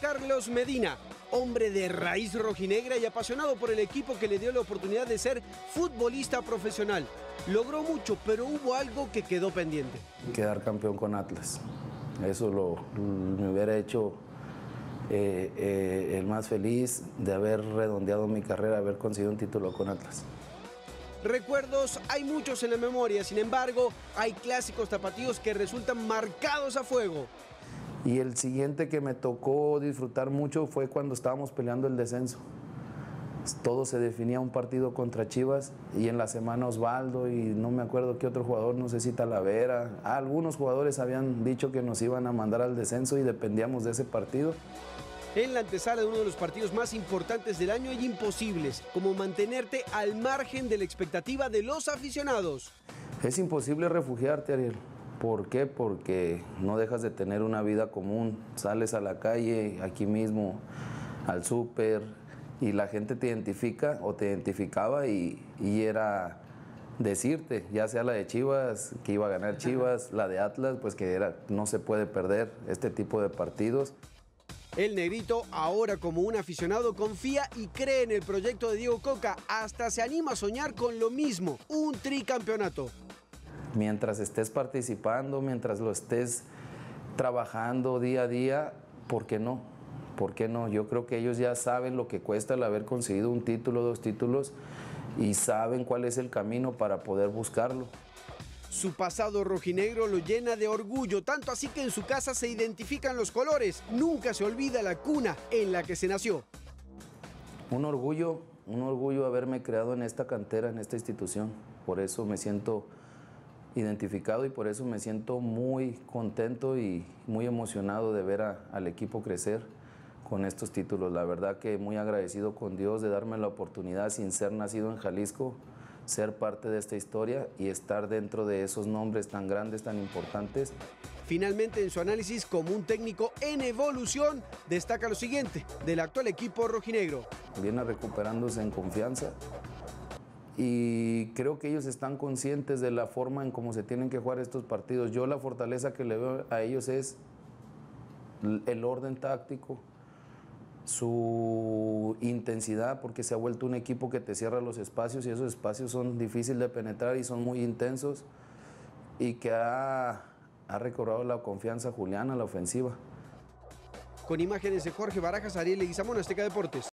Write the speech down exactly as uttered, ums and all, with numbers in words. Juan Carlos Medina, hombre de raíz rojinegra y apasionado por el equipo que le dio la oportunidad de ser futbolista profesional. Logró mucho, pero hubo algo que quedó pendiente. Quedar campeón con Atlas. Eso lo, me hubiera hecho eh, eh, el más feliz de haber redondeado mi carrera, haber conseguido un título con Atlas. Recuerdos hay muchos en la memoria, sin embargo, hay clásicos tapatíos que resultan marcados a fuego. Y el siguiente que me tocó disfrutar mucho fue cuando estábamos peleando el descenso. Todo se definía un partido contra Chivas y en la semana Osvaldo y no me acuerdo qué otro jugador, no sé si Talavera. Ah, algunos jugadores habían dicho que nos iban a mandar al descenso y dependíamos de ese partido. En la antesala de uno de los partidos más importantes del año hay imposibles, como mantenerte al margen de la expectativa de los aficionados. Es imposible refugiarte, Ariel. ¿Por qué? Porque no dejas de tener una vida común. Sales a la calle, aquí mismo, al súper, y la gente te identifica o te identificaba y, y era decirte, ya sea la de Chivas, que iba a ganar Chivas, la de Atlas, pues que era, no se puede perder este tipo de partidos. El Negrito, ahora como un aficionado, confía y cree en el proyecto de Diego Coca. Hasta se anima a soñar con lo mismo, un tricampeonato. Mientras estés participando, mientras lo estés trabajando día a día, ¿por qué no? ¿Por qué no? Yo creo que ellos ya saben lo que cuesta el haber conseguido un título, dos títulos, y saben cuál es el camino para poder buscarlo. Su pasado rojinegro lo llena de orgullo, tanto así que en su casa se identifican los colores. Nunca se olvida la cuna en la que se nació. Un orgullo, un orgullo haberme creado en esta cantera, en esta institución. Por eso me siento identificado y por eso me siento muy contento y muy emocionado de ver a, al equipo crecer con estos títulos. La verdad que muy agradecido con Dios de darme la oportunidad, sin ser nacido en Jalisco, ser parte de esta historia y estar dentro de esos nombres tan grandes, tan importantes. Finalmente, en su análisis como un técnico en evolución, destaca lo siguiente del actual equipo rojinegro. Viene recuperándose en confianza y creo que ellos están conscientes de la forma en cómo se tienen que jugar estos partidos. Yo la fortaleza que le veo a ellos es el orden táctico, su intensidad, porque se ha vuelto un equipo que te cierra los espacios y esos espacios son difíciles de penetrar y son muy intensos, y que ha, ha recobrado la confianza Julián a la ofensiva. Con imágenes de Jorge Barajas, Ariel Leguizamón, Azteca Deportes.